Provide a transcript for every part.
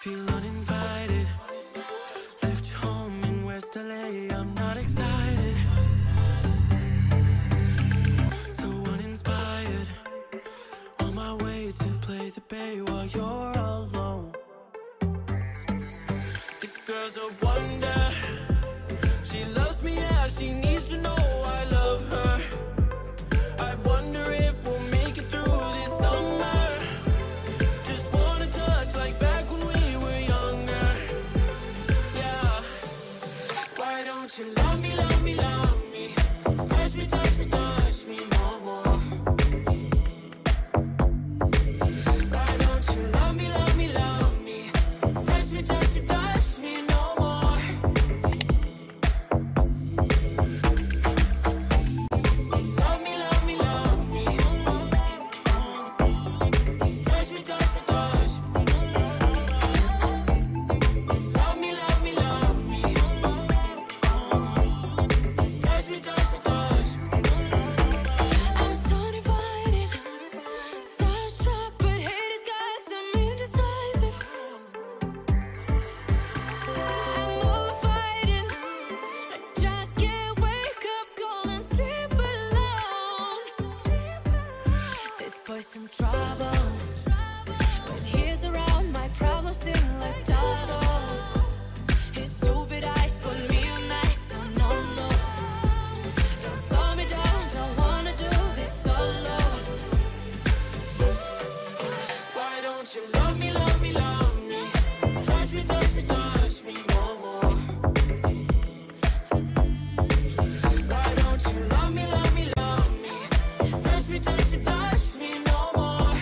feel uninvited. Left home in West LA, I'm not excited, so uninspired. On my way to play the bay while you're alone. This girl's a wonder. She loves me, yeah, she needs to know I love her. I wonder if we'll make it through this summer. Just wanna touch like back when we were younger. Yeah. Why don't you love me, love me, love me? Touch me, touch me, touch me no more. Why don't you love me, love me, love me? Touch me, touch me, touch me no more. Touch me, touch me, touch me no more.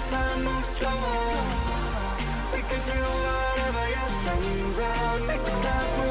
the time move slower. We can do whatever your sun's out. Make the clouds move.